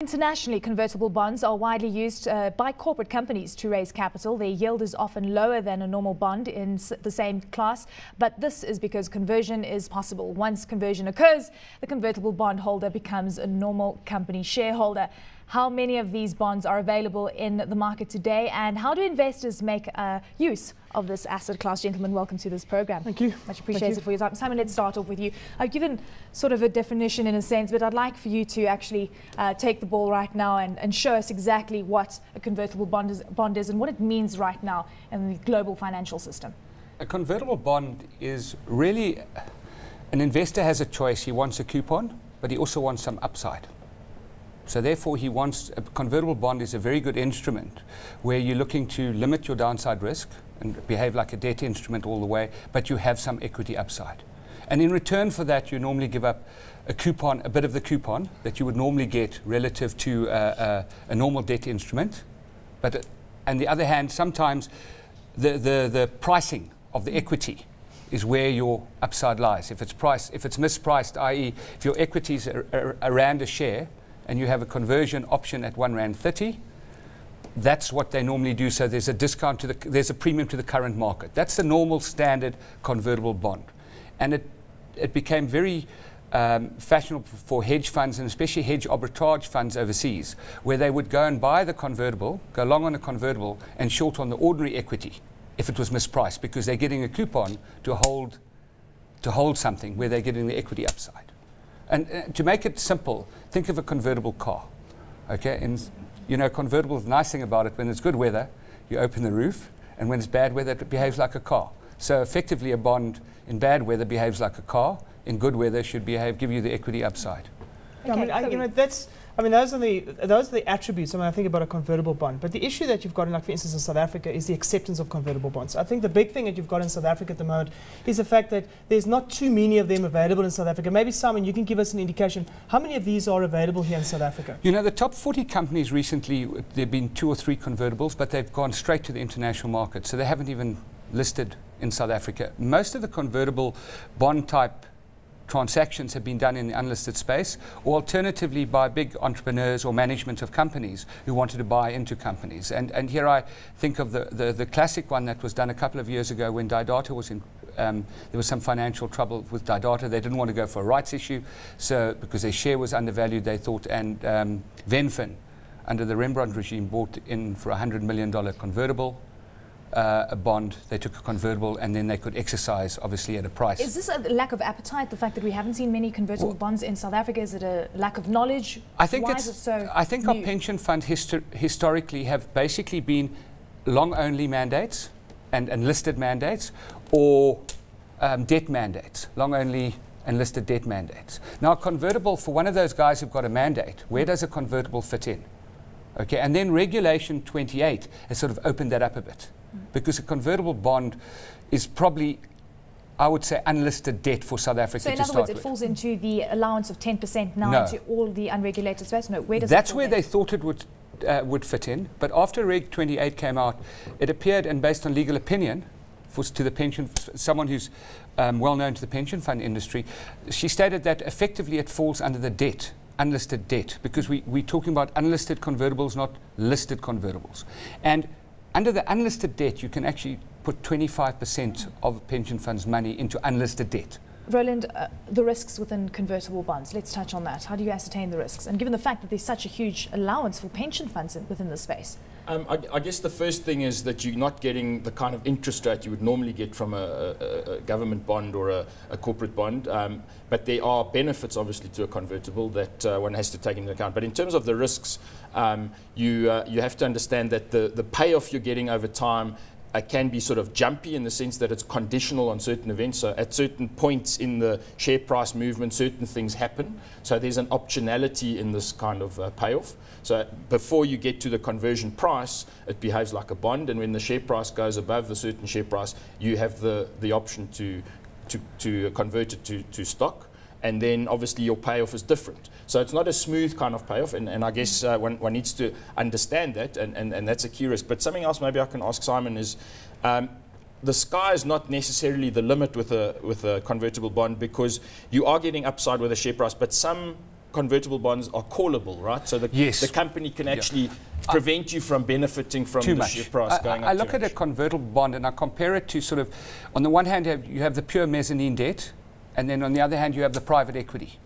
Internationally, convertible bonds are widely used by corporate companies to raise capital. Their yield is often lower than a normal bond in the same class, but this is because conversion is possible. Once conversion occurs, the convertible bond holder becomes a normal company shareholder. How many of these bonds are available in the market today, and how do investors make use of this asset class? Gentlemen, welcome to this program. Thank you. Much appreciated for your time. Simon, let's start off with you. I've given sort of a definition in a sense, but I'd like for you to actually take the ball right now and show us exactly what a convertible bond is and what it means right now in the global financial system. A convertible bond is really, an investor has a choice. He wants a coupon, but he also wants some upside. So therefore, he wants, a convertible bond is a very good instrument where you're looking to limit your downside risk and behave like a debt instrument all the way, but you have some equity upside. And in return for that, you normally give up a coupon, a bit of the coupon that you would normally get relative to a normal debt instrument. But on the other hand, sometimes the pricing of the equity is where your upside lies. If it's mispriced, i.e., if your equity is around a share, and you have a conversion option at R1.30, that's what they normally do. So there's a discount to there's a premium to the current market. That's the normal standard convertible bond, and it became very fashionable for hedge funds, and especially hedge arbitrage funds overseas, where they would go and buy the convertible, go long on the convertible, and short on the ordinary equity if it was mispriced, because they're getting a coupon to hold something where they're getting the equity upside. And to make it simple, think of a convertible car, okay? And you know, convertible, the nice thing about it, when it's good weather, you open the roof, and when it's bad weather, it behaves like a car. So effectively, a bond in bad weather behaves like a car. In good weather, should give you the equity upside. Okay. Those are the attributes when I think about a convertible bond. But the issue that you've got, in, like for instance in South Africa, is the acceptance of convertible bonds. I think the big thing that you've got in South Africa at the moment is the fact that there's not too many of them available in South Africa. Maybe Simon, you can give us an indication how many of these are available here in South Africa. You know, the top 40 companies recently, there've been 2 or 3 convertibles, but they've gone straight to the international market, so they haven't even listed in South Africa. Most of the convertible bond type transactions have been done in the unlisted space, or alternatively by big entrepreneurs or management of companies who wanted to buy into companies. And here I think of the classic one that was done a couple of years ago when Didata was in, there was some financial trouble with Didata. They didn't want to go for a rights issue, so because their share was undervalued, they thought, and Venfin, under the Rembrandt regime, bought in for $100 million convertible. A bond, they took a convertible, and then they could exercise, obviously, at a price. Is this a lack of appetite, the fact that we haven't seen many convertible bonds in South Africa? Is it a lack of knowledge? I think our pension fund historically have basically been long-only mandates and enlisted mandates, or debt mandates, long-only enlisted debt mandates. Now, a convertible, for one of those guys who've got a mandate, where does a convertible fit in? Okay, and then Regulation 28 has sort of opened that up a bit. Because a convertible bond is probably, I would say, unlisted debt for South Africa to start with. So in other words, it falls into the allowance of 10% now into all the unregulated space? No, where does it fall? That's where they thought it would fit in. But after Reg 28 came out, it appeared, and based on legal opinion, to the pension, someone who's well known to the pension fund industry, she stated that effectively it falls under the debt. Unlisted debt, because we're talking about unlisted convertibles, not listed convertibles. And under the unlisted debt, you can actually put 25% of pension funds' money into unlisted debt. Roland, the risks within convertible bonds, let's touch on that. How do you ascertain the risks? And given the fact that there's such a huge allowance for pension funds within the space. I guess the first thing is that you're not getting the kind of interest rate you would normally get from a government bond or a corporate bond. But there are benefits, obviously, to a convertible that one has to take into account. But in terms of the risks, you have to understand that the payoff you're getting over time can be sort of jumpy, in the sense that it's conditional on certain events. So at certain points in the share price movement, certain things happen. So there's an optionality in this kind of payoff. So before you get to the conversion price, it behaves like a bond. And when the share price goes above the certain share price, you have the option to convert it to stock. And then obviously your payoff is different. So it's not a smooth kind of payoff, and I guess one needs to understand that, and that's a key risk. But something else maybe I can ask Simon is, the sky is not necessarily the limit with a convertible bond, because you are getting upside with a share price, but some convertible bonds are callable, right? So the company can actually prevent you from benefiting from the share price going up. I look at a convertible bond and I compare it to sort of, on the one hand, you have the pure mezzanine debt, and then on the other hand, you have the private equity.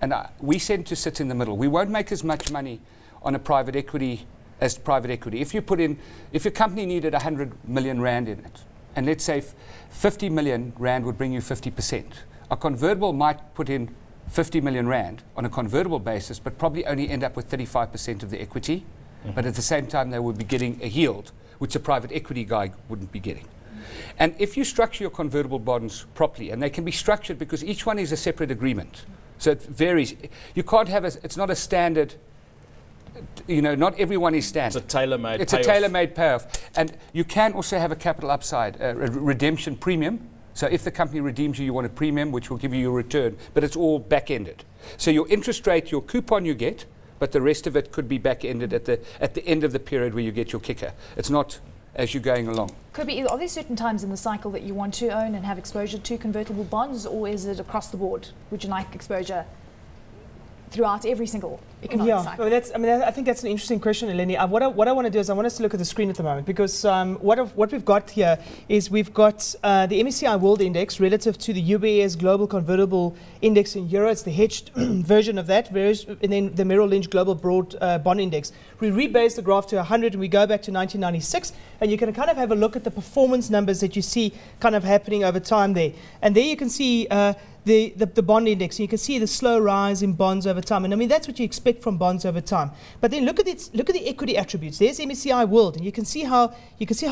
And we tend to sit in the middle. We won't make as much money on a private equity as private equity. If you put in, if your company needed 100 million rand in it, and let's say 50 million rand would bring you 50%, a convertible might put in 50 million rand on a convertible basis, but probably only end up with 35% of the equity. But at the same time, they would be getting a yield, which a private equity guy wouldn't be getting. And if you structure your convertible bonds properly, and they can be structured because each one is a separate agreement, so it varies. You can't have a, it's not a standard, you know, not everyone is standard. It's a tailor-made payoff. It's a tailor-made payoff. And you can also have a capital upside, a redemption premium. So if the company redeems you, you want a premium, which will give you your return, but it's all back-ended. So your interest rate, your coupon you get, but the rest of it could be back-ended at the end of the period where you get your kicker. It's not as you're going along. Could be, are there certain times in the cycle that you want to own and have exposure to convertible bonds, or is it across the board? Would you like exposure throughout every single economic cycle? Well, I think that's an interesting question, Eleni. What I want to do is I want us to look at the screen at the moment, because what we've got here is we've got the MSCI World Index relative to the UBS Global Convertible Index in Euro. It's the hedged version of that, and then the Merrill Lynch Global Broad Bond Index. We rebase the graph to 100 and we go back to 1996, and you can kind of have a look at the performance numbers that you see kind of happening over time there. And there you can see the bond index, and you can see the slow rise in bonds over time. And I mean, that's what you expect from bonds over time. But then look at the equity attributes. There's MSCI World, and you can see how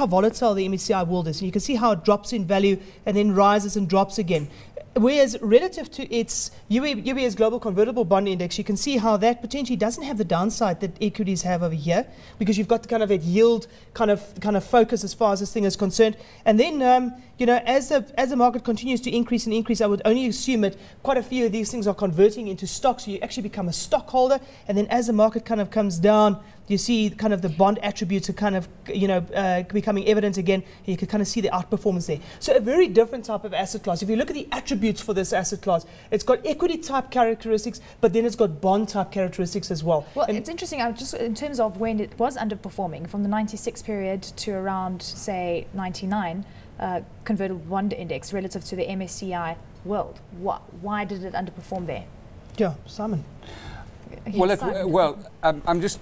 volatile the MSCI World is, and you can see how it drops in value and then rises and drops again. Whereas relative to its UBS Global Convertible Bond Index, you can see how that potentially doesn't have the downside that equities have over here, because you've got kind of that yield kind of focus as far as this thing is concerned. And then you know, as the market continues to increase and increase, I would only assume that quite a few of these things are converting into stocks. So you actually become a stockholder, and then as the market kind of comes down, you see kind of the bond attributes are kind of, you know, becoming evident again. And you can kind of see the outperformance there. So a very different type of asset class. If you look at the attributes for this asset class, it's got equity type characteristics, but then it's got bond type characteristics as well. Well, and it's interesting, just in terms of when it was underperforming from the 96 period to around, say, 99, convertible bond index relative to the MSCI World. Why did it underperform there? Yeah, Simon. Well, I'm just,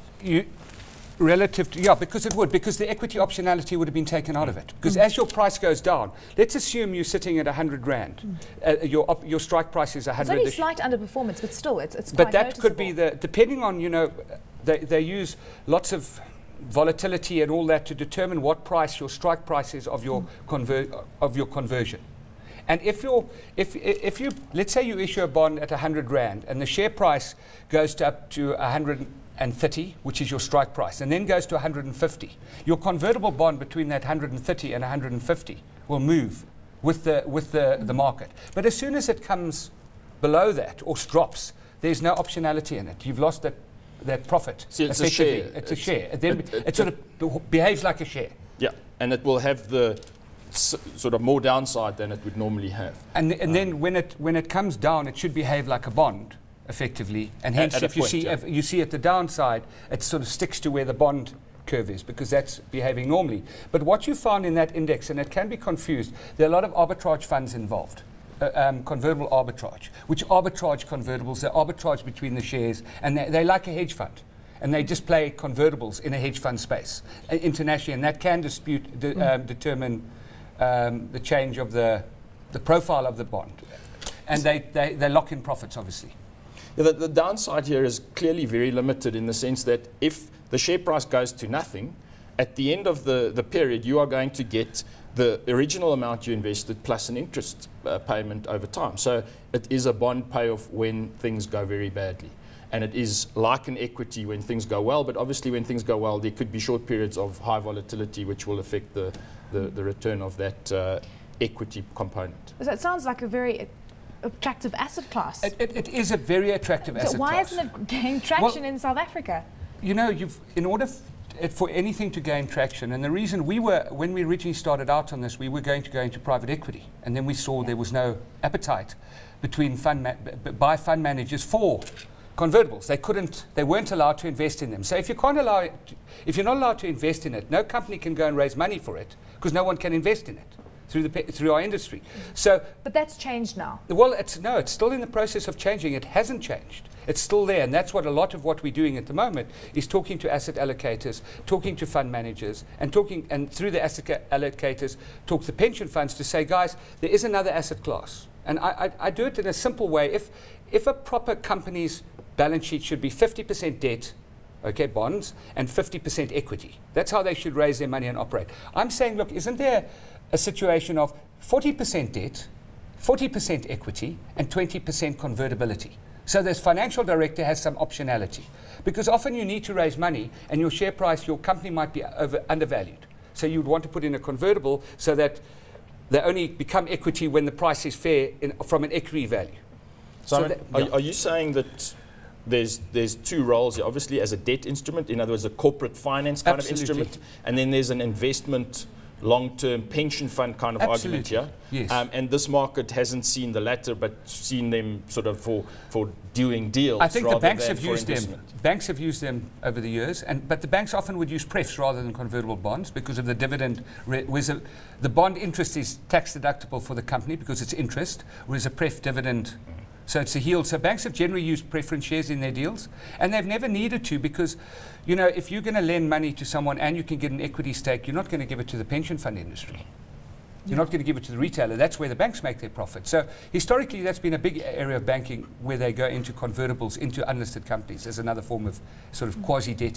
relative to, because it would, because the equity optionality would have been taken out of it. Because as your price goes down, let's assume you're sitting at 100 Rand, your strike price is 100. It's only slight underperformance, but still, it's quite noticeable. But that could be the, depending on, you know, they use lots of volatility and all that to determine what price your strike price is of your, conversion. And if you, let's say you issue a bond at 100 Rand and the share price goes to up to 130, which is your strike price, and then goes to 150, your convertible bond between that 130 and 150 will move with the market. But as soon as it comes below that or drops, there's no optionality in it. You've lost that profit. So it's a share. It's a share. It sort of behaves like a share. Yeah, and it will have the sort of more downside than it would normally have. And then when it comes down, it should behave like a bond, effectively. And hence, if you see at the downside, it sort of sticks to where the bond curve is, because that's behaving normally. But what you found in that index, and it can be confused, there are a lot of arbitrage funds involved. Convertible arbitrage, which arbitrage convertibles, they arbitrage between the shares, and they're like a hedge fund. And they just play convertibles in a hedge fund space internationally, and that can determine the change of the profile of the bond. And they lock in profits, obviously. Yeah, the downside here is clearly very limited, in the sense that if the share price goes to nothing, at the end of the period, you are going to get the original amount you invested plus an interest payment over time. So it is a bond payoff when things go very badly. And it is like an equity when things go well, but obviously when things go well, there could be short periods of high volatility which will affect the return of that equity component. So it sounds like a very attractive asset class. It is a very attractive asset class. So why isn't it gaining traction in South Africa? You know, in order for anything to gain traction, and the reason when we originally started out on this, we were going to go into private equity, and then we saw there was no appetite by fund managers for convertibles. They weren't allowed to invest in them. So if you can't allow it, if you're not allowed to invest in it, no company can go and raise money for it because no one can invest in it through our industry. So, but that's changed now. Well, it's still in the process of changing. It hasn't changed. It's still there, and that's what a lot of what we're doing at the moment is talking to asset allocators, talking to fund managers, and through the asset allocators, talk to pension funds to say, guys, there is another asset class. And I do it in a simple way. If a proper company's balance sheet should be 50% debt, okay, bonds, and 50% equity, that's how they should raise their money and operate. I'm saying, look, isn't there a situation of 40% debt, 40% equity, and 20% convertibility? So this financial director has some optionality, because often you need to raise money and your share price, your company might be undervalued. So you'd want to put in a convertible so that they only become equity when the price is fair from an equity value. Simon, are you saying that there's two roles here? Obviously, as a debt instrument, in other words, a corporate finance kind of instrument, and then there's an investment long-term pension fund kind of argument here. Yes. And this market hasn't seen the latter, but seen them sort of for doing deals. I think the banks have used them. Banks have used them over the years, but the banks often would use prefs rather than convertible bonds because of the dividend. The bond interest is tax deductible for the company because it's interest, whereas a pref dividend. So it's a yield. So banks have generally used preference shares in their deals, and they've never needed to because, you know, if you're going to lend money to someone and you can get an equity stake, you're not going to give it to the pension fund industry. You're not going to give it to the retailer. That's where the banks make their profit. So historically, that's been a big area of banking where they go into convertibles, into unlisted companies as another form of sort of quasi-debt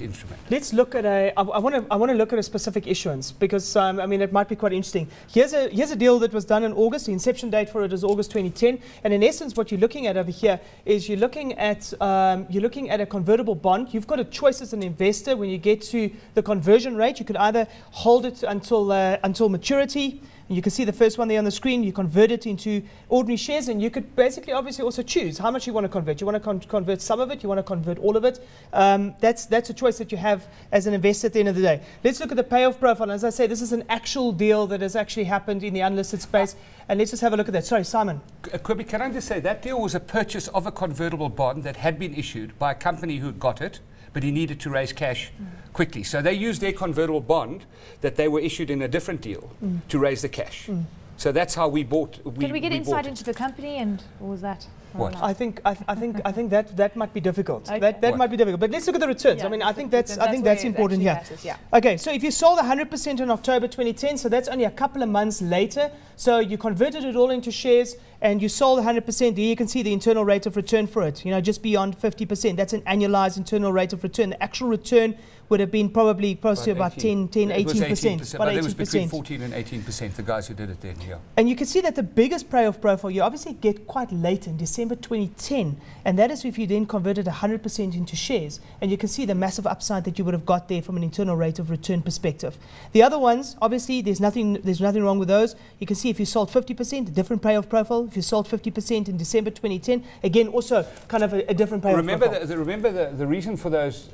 instrument. Let's look at a. I want to look at a specific issuance because I mean it might be quite interesting. Here's a deal that was done in August. The inception date for it is August 2010, and in essence, what you're looking at over here is you're looking at a convertible bond. You've got a choice as an investor when you get to the conversion rate. You could either hold it until maturity. You can see the first one there on the screen. You convert it into ordinary shares, and you could basically obviously also choose how much you want to convert. You want to convert some of it, you want to convert all of it. That's a choice that you have as an investor at the end of the day. Let's look at the payoff profile. As I say, this is an actual deal that has actually happened in the unlisted space, and let's just have a look at that. Sorry, Simon. Kobie, can I just say that deal was a purchase of a convertible bond that had been issued by a company who got it, but he needed to raise cash quickly. So they used their convertible bond that they were issued in a different deal to raise the cash. So that's how we bought. Did we get insight into the company, and what was that? What? I think that might be difficult. Okay. That might be difficult. But let's look at the returns. Yeah, I mean, I think that's important here. Yeah. Okay, so if you sold 100% in October 2010, so that's only a couple of months later. So you converted it all into shares, and you sold 100%. Here you can see the internal rate of return for it. You know, just beyond 50%. That's an annualized internal rate of return. The actual return would have been probably close to about 18%. But it was between 14 and 18%, the guys who did it then, yeah. And you can see that the biggest payoff profile you obviously get quite late in December 2010, and that is if you then converted 100% into shares, and you can see the massive upside that you would have got there from an internal rate of return perspective. The other ones, obviously, there's nothing wrong with those. You can see if you sold 50%, a different payoff profile. If you sold 50% in December 2010, again, also kind of a different payoff profile. Remember the reason for those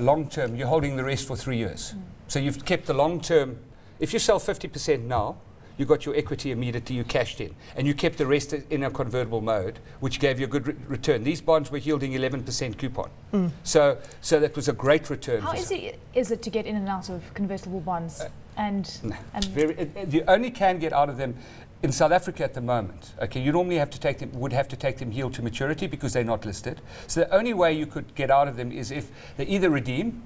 long-term, you're holding the rest for 3 years. So you've kept the long term. If you sell 50% now, you got your equity immediately, you cashed in, and you kept the rest in a convertible mode, which gave you a good return. These bonds were yielding 11% coupon. So that was a great return. How is it to get in and out of convertible bonds? You only can get out of them in South Africa at the moment. Okay, you normally have to take them, would have to take them yield to maturity because they're not listed. So the only way you could get out of them is if they either redeem,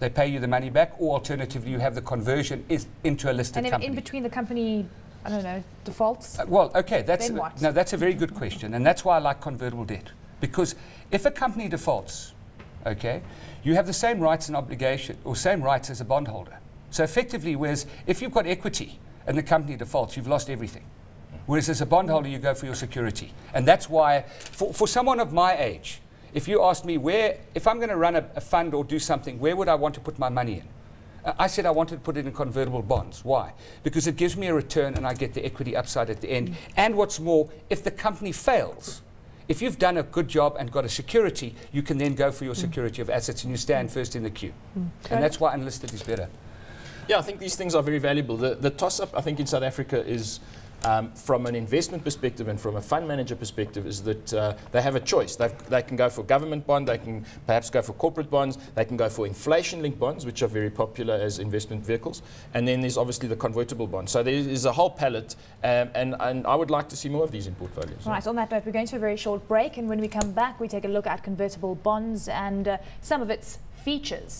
they pay you the money back, or alternatively you have the conversion into a listed company. And in between the company, I don't know, defaults? Well, okay, that's a very good question, and that's why I like convertible debt. Because if a company defaults, okay, you have the same rights and obligation, or same rights as a bondholder. So effectively, whereas if you've got equity and the company defaults, you've lost everything. Whereas as a bondholder, you go for your security. And that's why, for someone of my age, if you asked me where, if I'm going to run a fund or do something, where would I want to put my money in? I said I wanted to put it in convertible bonds. Why? Because it gives me a return and I get the equity upside at the end. And what's more, if the company fails, if you've done a good job and got a security, you can then go for your security of assets and you stand first in the queue. And that's why unlisted is better. Yeah, I think these things are very valuable. The toss-up, I think, in South Africa is from an investment perspective and from a fund manager perspective is that they have a choice. They can go for government bond, they can perhaps go for corporate bonds, they can go for inflation-linked bonds, which are very popular as investment vehicles, and then there's obviously the convertible bond. So there is a whole palette, and I would like to see more of these in portfolios. Right, on that note, we're going to a very short break, and when we come back, we take a look at convertible bonds and some of its features.